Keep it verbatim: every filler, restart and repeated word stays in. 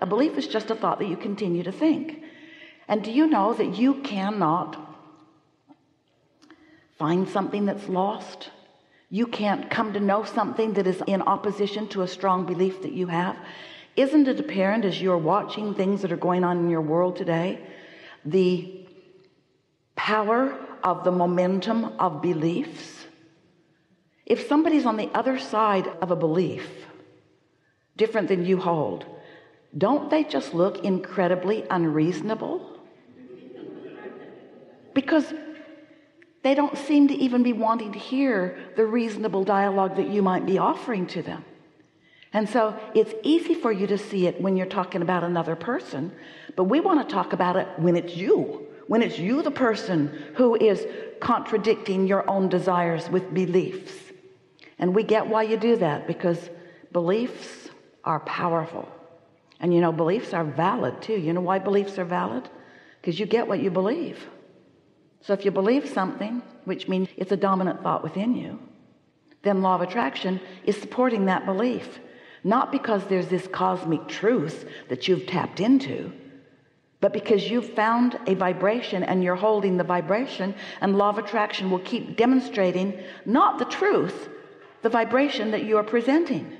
A belief is just a thought that you continue to think. And do you know that you cannot find something that's lost? You can't come to know something that is in opposition to a strong belief that you have. Isn't it apparent as you're watching things that are going on in your world today, the power of the momentum of beliefs? If somebody's on the other side of a belief different than you hold, don't they just look incredibly unreasonable? Because they don't seem to even be wanting to hear the reasonable dialogue that you might be offering to them. And so it's easy for you to see it when you're talking about another person, but we want to talk about it when it's you, when it's you, the person who is contradicting your own desires with beliefs. And we get why you do that, because beliefs are powerful. And you know, beliefs are valid too. You know why beliefs are valid? Because you get what you believe. So if you believe something, which means it's a dominant thought within you, then law of attraction is supporting that belief. Not because there's this cosmic truth that you've tapped into, but because you've found a vibration and you're holding the vibration, and law of attraction will keep demonstrating not the truth, the vibration that you are presenting.